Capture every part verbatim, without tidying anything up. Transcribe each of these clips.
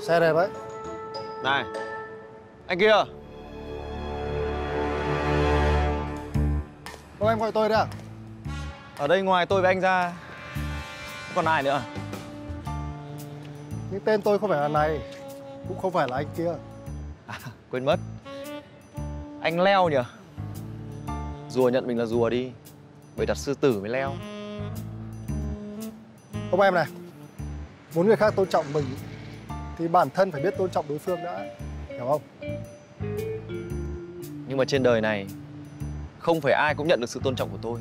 Xe đẹp ấy. Này, anh kia. Thôi em gọi tôi đấy à? Ở đây ngoài tôi với anh ra còn ai nữa? Nhưng tên tôi không phải là này, cũng không phải là anh kia. À, quên mất. Anh Leo nhỉ? Rùa nhận mình là rùa đi, bởi đặt sư tử mới leo. Ông em này, muốn người khác tôn trọng mình thì bản thân phải biết tôn trọng đối phương đã, hiểu không? Nhưng mà trên đời này không phải ai cũng nhận được sự tôn trọng của tôi.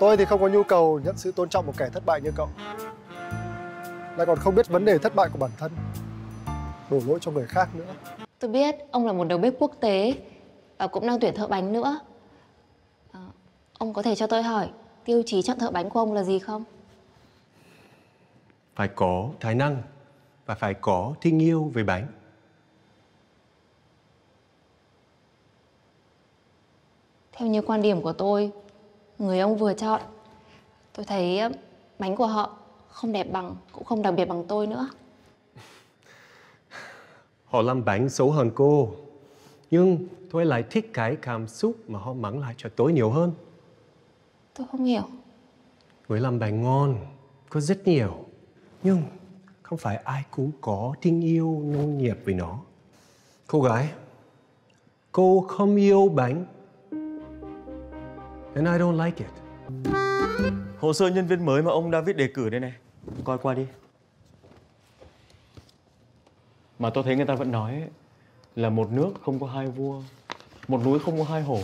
Tôi thì không có nhu cầu nhận sự tôn trọng một kẻ thất bại như cậu. Lại còn không biết vấn đề thất bại của bản thân, đổ lỗi cho người khác nữa. Tôi biết ông là một đầu bếp quốc tế và cũng đang tuyển thợ bánh nữa. À, ông có thể cho tôi hỏi tiêu chí chọn thợ bánh của ông là gì không? Phải có tài năng và phải có tình yêu về bánh. Theo như quan điểm của tôi, người ông vừa chọn, tôi thấy bánh của họ không đẹp bằng, cũng không đặc biệt bằng tôi nữa. Họ làm bánh xấu hơn cô, nhưng tôi lại thích cái cảm xúc mà họ mang lại cho tôi nhiều hơn. Tôi không hiểu. Người làm bánh ngon có rất nhiều, nhưng không phải ai cũng có tình yêu nông nghiệp với nó. Cô gái, cô không yêu bánh. And I don't like it. Hồ sơ nhân viên mới mà ông David đề cử đây này, coi qua đi. Mà tôi thấy người ta vẫn nói là một nước không có hai vua, một núi không có hai hổ.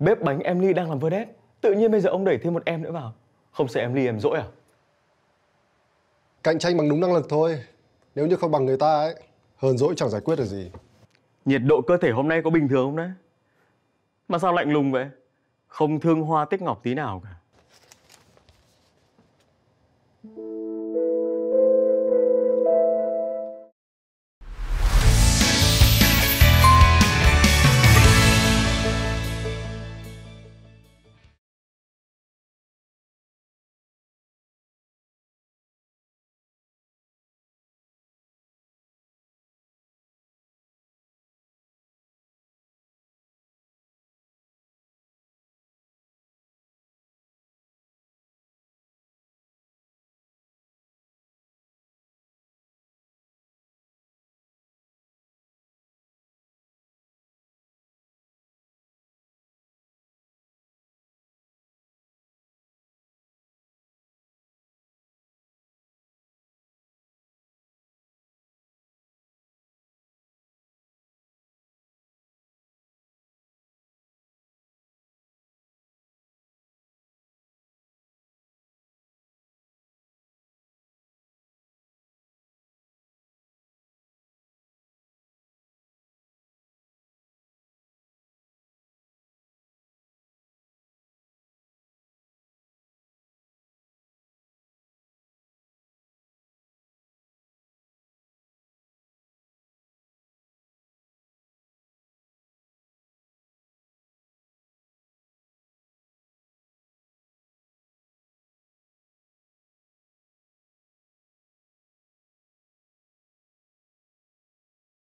Bếp bánh em Ly đang làm vedette, tự nhiên bây giờ ông đẩy thêm một em nữa vào. Không sợ em Ly em dỗi à? Cạnh tranh bằng đúng năng lực thôi. Nếu như không bằng người ta ấy, hờn dỗi chẳng giải quyết được gì. Nhiệt độ cơ thể hôm nay có bình thường không đấy? Mà sao lạnh lùng vậy? Không thương hoa tiếc ngọc tí nào cả.